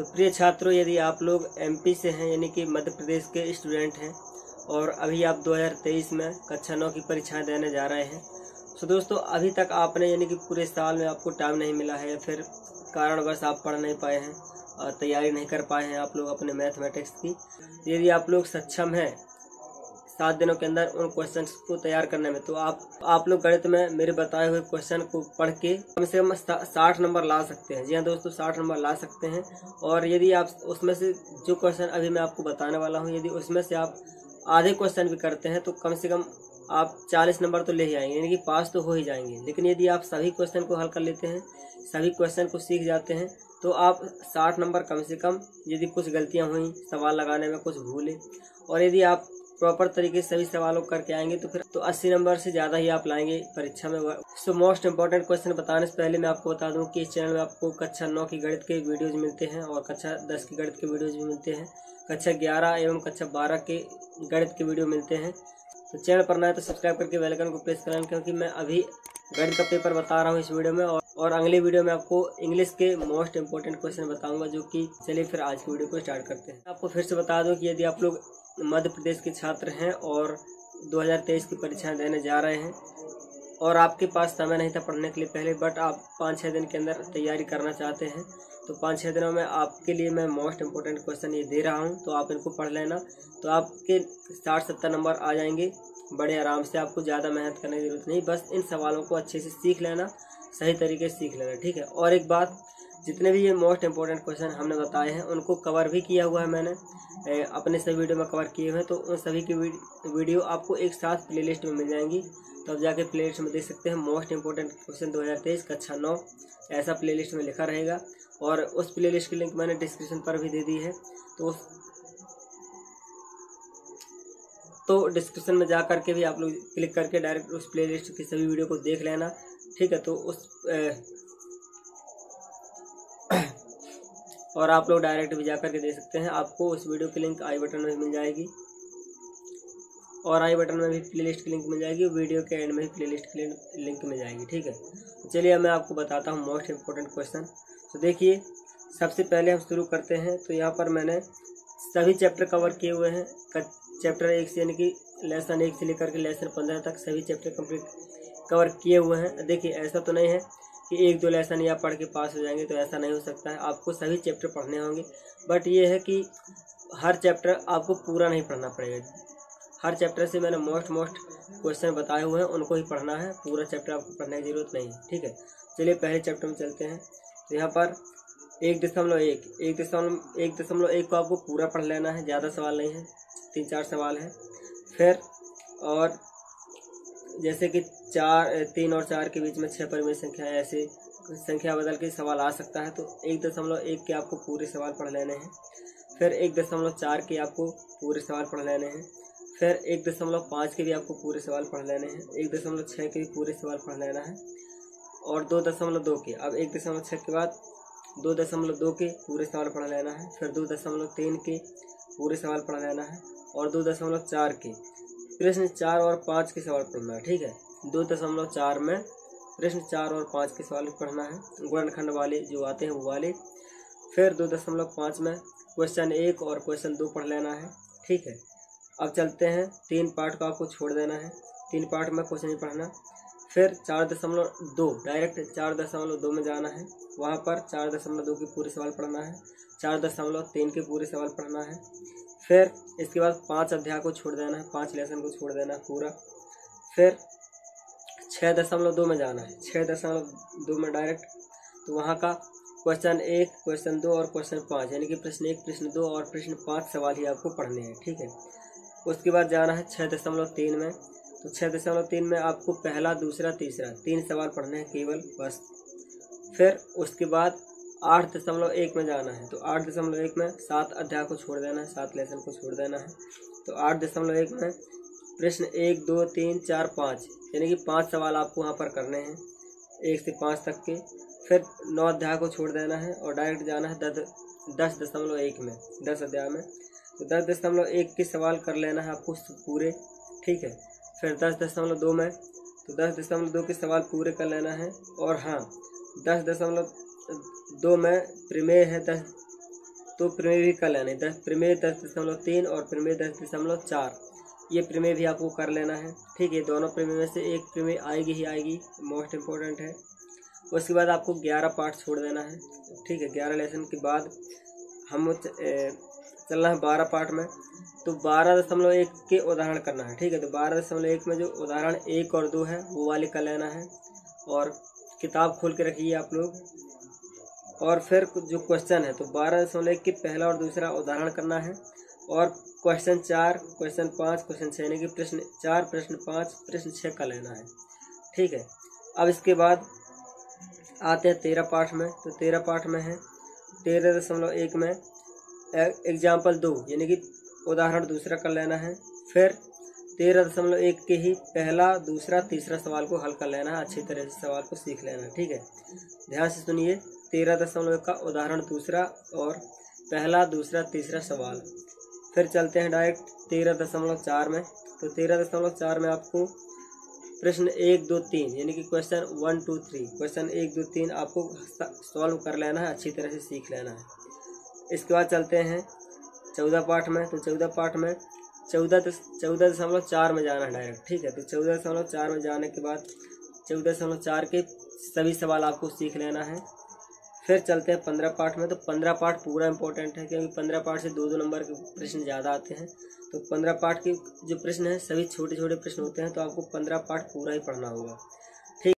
तो प्रिय छात्रों, यदि आप लोग एमपी से हैं यानी कि मध्य प्रदेश के स्टूडेंट हैं और अभी आप 2023 में कक्षा 9 की परीक्षाएं देने जा रहे हैं, तो दोस्तों अभी तक आपने यानी कि पूरे साल में आपको टाइम नहीं मिला है या फिर कारणवश आप पढ़ नहीं पाए हैं और तैयारी नहीं कर पाए हैं आप लोग अपने मैथमेटिक्स की, यदि आप लोग सक्षम हैं 7 दिनों के अंदर उन क्वेश्चंस को तैयार करने में, तो आप लोग गणित में मेरे बताए हुए क्वेश्चन को पढ़ के कम से कम 60 नंबर ला सकते हैं। जी हाँ दोस्तों, 60 नंबर ला सकते हैं। और यदि आप उसमें से जो क्वेश्चन अभी मैं आपको बताने वाला हूँ, यदि उसमें से आप आधे क्वेश्चन भी करते हैं तो कम से कम आप 40 नंबर तो ले ही आएंगे, यानी कि पास तो हो ही जाएंगे। लेकिन यदि आप सभी क्वेश्चन को हल कर लेते हैं, सभी क्वेश्चन को सीख जाते हैं, तो आप 60 नंबर कम से कम, यदि कुछ गलतियां हुई सवाल लगाने में, कुछ भूले, और यदि आप प्रॉपर तरीके से सभी सवालों करके आएंगे तो फिर 80 नंबर से ज़्यादा ही आप लाएंगे परीक्षा में। सो मोस्ट इम्पॉर्टेंट क्वेश्चन बताने से पहले मैं आपको बता दूं कि इस चैनल में आपको कक्षा 9 की गणित के वीडियोज़ मिलते हैं और कक्षा 10 की गणित के वीडियोज़ भी मिलते हैं, कक्षा 11 एवं कक्षा 12 के गणित के वीडियो मिलते हैं। तो चैनल पर नए तो सब्सक्राइब करके बेल आइकन को प्रेस करें, क्योंकि मैं अभी गणित का पेपर बता रहा हूँ इस वीडियो में और अगले वीडियो में आपको इंग्लिश के मोस्ट इम्पोर्टेंट क्वेश्चन बताऊँगा। जो कि चलिए फिर आज की वीडियो को स्टार्ट करते हैं। आपको फिर से बता दूँ कि यदि आप लोग मध्य प्रदेश के छात्र हैं और 2023 की परीक्षाएं देने जा रहे हैं और आपके पास समय नहीं था पढ़ने के लिए पहले, बट आप 5-6 दिन के अंदर तैयारी करना चाहते हैं, तो 5-6 दिनों में आपके लिए मैं मोस्ट इम्पोर्टेंट क्वेश्चन ये दे रहा हूं, तो आप इनको पढ़ लेना, तो आपके 60-70 नंबर आ जाएंगे बड़े आराम से। आपको ज़्यादा मेहनत करने की जरूरत नहीं, बस इन सवालों को अच्छे से सीख लेना, सही तरीके से सीख लेना, ठीक है। और एक बात, जितने भी ये मोस्ट इम्पोर्टेंट क्वेश्चन हमने बताए हैं उनको कवर भी किया हुआ है मैंने, अपने सभी वीडियो में कवर किए हुए हैं, तो उन सभी की वीडियो आपको एक साथ प्लेलिस्ट में मिल जाएंगी। तो आप जाके प्लेलिस्ट में देख सकते हैं, मोस्ट इम्पोर्टेंट क्वेश्चन 2023 कक्षा 9 ऐसा प्लेलिस्ट में लिखा रहेगा, और उस प्लेलिस्ट की लिंक मैंने डिस्क्रिप्शन पर भी दे दी है। तो डिस्क्रिप्शन में जा करके भी आप लोग क्लिक करके डायरेक्ट उस प्लेलिस्ट की सभी वीडियो को देख लेना, ठीक है। तो उस और आप लोग डायरेक्ट भी जा करके देख सकते हैं, आपको उस वीडियो की लिंक आई बटन में मिल जाएगी, और आई बटन में भी प्लेलिस्ट की लिंक मिल जाएगी, वीडियो के एंड में भी प्लेलिस्ट की लिंक मिल जाएगी, ठीक है। चलिए मैं आपको बताता हूँ मोस्ट इम्पोर्टेंट क्वेश्चन। तो देखिए, सबसे पहले हम शुरू करते हैं। तो यहाँ पर मैंने सभी चैप्टर कवर किए हुए हैं, चैप्टर 1 से यानी कि लेसन 1 से लेकर के लेसन 15 तक सभी चैप्टर कम्प्लीट कवर किए हुए हैं। देखिए, ऐसा तो नहीं है कि 1-2 लेसन या पढ़ के पास हो जाएंगे, तो ऐसा नहीं हो सकता है, आपको सभी चैप्टर पढ़ने होंगे। बट ये है कि हर चैप्टर आपको पूरा नहीं पढ़ना पड़ेगा, हर चैप्टर से मैंने मोस्ट क्वेश्चन बताए हुए हैं उनको ही पढ़ना है, पूरा चैप्टर आपको पढ़ने की जरूरत नहीं है, ठीक है। चलिए पहले चैप्टर में चलते हैं। तो यहाँ पर 1.1 को आपको पूरा पढ़ लेना है, ज़्यादा सवाल नहीं है, 3-4 सवाल हैं। फिर और जैसे कि 3 और 4 के बीच में 6 परिमेय संख्या, ऐसे संख्या बदल के सवाल आ सकता है, तो 1.1 के आपको पूरे सवाल पढ़ लेने हैं। फिर 1.4 के आपको पूरे सवाल पढ़ लेने हैं। फिर 1.5 के भी आपको पूरे सवाल पढ़ लेने हैं। 1.6 के भी पूरे सवाल पढ़ लेना है, और 2.2 के, अब 1.6 के बाद 2.2 के पूरे सवाल पढ़ लेना है। फिर 2.3 के पूरे सवाल पढ़ लेना है, और 2.4 के प्रश्न 4 और 5 के सवाल पढ़ना है, ठीक है। 2.4 में प्रश्न 4 और 5 के सवाल पढ़ना है, गुणनखंड वाले जो आते हैं वो वाले। फिर 2.5 में क्वेश्चन 1 और क्वेश्चन 2 पढ़ लेना है, ठीक है। अब चलते हैं 3 पार्ट को आपको छोड़ देना है, 3 पार्ट में कुछ नहीं पढ़ना। फिर 4.2 डायरेक्ट 4.2 में जाना है, वहाँ पर 4.2 के पूरे सवाल पढ़ना है, 4.3 के पूरे सवाल पढ़ना है। फिर इसके बाद 5 अध्याय को छोड़ देना है, 5 लेसन को छोड़ देना है पूरा। फिर 6.2 में जाना है, 6.2 में डायरेक्ट, तो वहाँ का क्वेश्चन 1, क्वेश्चन 2 और क्वेश्चन 5 यानी कि प्रश्न 1, प्रश्न 2 और प्रश्न 5 सवाल ही आपको पढ़ने हैं, ठीक है। उसके बाद जाना है 6.3 में, तो 6.3 में आपको पहला, दूसरा, तीसरा 3 सवाल पढ़ने हैं केवल, बस। फिर उसके बाद 8.1 में जाना है, तो 8.1 में 7 अध्याय को छोड़ देना है, 7 लेसन को छोड़ देना है। तो 8.1 में प्रश्न 1, 2, 3, 4, 5 यानी कि 5 सवाल आपको वहाँ पर करने हैं, 1 से 5 तक के। फिर 9 अध्याय को छोड़ देना है और डायरेक्ट जाना है 10.1 में, 10 अध्याय में, तो 10.1 के सवाल कर लेना है आपको पूरे, ठीक है। फिर 10.2 में, तो 10.2 के सवाल पूरे कर लेना है। और हाँ, 10.2 में प्रमेय है, 10 तो प्रमेय भी कर लेना है। प्रमेय 10.3 और प्रमेय 10.4 ये प्रमेय भी आपको कर लेना है। ठीक है, दोनों प्रमेय में से एक प्रमेय आएगी ही आएगी, मोस्ट इम्पोर्टेंट है। उसके बाद आपको 11 पार्ट छोड़ देना है। ठीक है, 11 लेसन के बाद हम चलना है 12 पार्ट में, तो 12.1 के उदाहरण करना है। ठीक है, तो 12.1 में जो उदाहरण 1 और 2 है वो वाले कर लेना है, और किताब खोल के रखिए आप लोग। और फिर जो क्वेश्चन है तो 12.1 के पहला और दूसरा उदाहरण करना है, और क्वेश्चन 4, क्वेश्चन 5, क्वेश्चन 6 यानी कि प्रश्न 4, प्रश्न 5, प्रश्न 6 का लेना है। ठीक है, अब इसके बाद आते हैं 13 पार्ट में। तो 13 पार्ट में है 13.1 में एग्जाम्पल 2 यानी कि उदाहरण दूसरा कर लेना है, फिर 13.1 के ही पहला, दूसरा, तीसरा सवाल को हल कर लेना है, अच्छी तरह से सवाल को सीख लेना है। ठीक है, ध्यान से सुनिए। 13.1 का उदाहरण दूसरा और पहला, दूसरा, तीसरा सवाल। फिर चलते हैं डायरेक्ट 13.4 में। तो 13.4 में आपको प्रश्न 1, 2, 3 यानी कि क्वेश्चन 1, 2, 3, क्वेश्चन 1, 2, 3 आपको सॉल्व कर लेना है, अच्छी तरह से सीख लेना है। इसके बाद चलते हैं 14 पार्ट में। तो 14 पार्ट में 14.4 में जाना है डायरेक्ट। ठीक है, तो 14.4 में जाने के बाद 14.4 के सभी सवाल आपको सीख लेना है। फिर चलते हैं 15 पार्ट में। तो 15 पार्ट पूरा इम्पोर्टेंट है, क्योंकि 15 पार्ट से 2-2 नंबर के प्रश्न ज़्यादा आते हैं। तो 15 पार्ट के जो प्रश्न हैं सभी छोटे छोटे प्रश्न होते हैं, तो आपको 15 पार्ट पूरा ही पढ़ना होगा।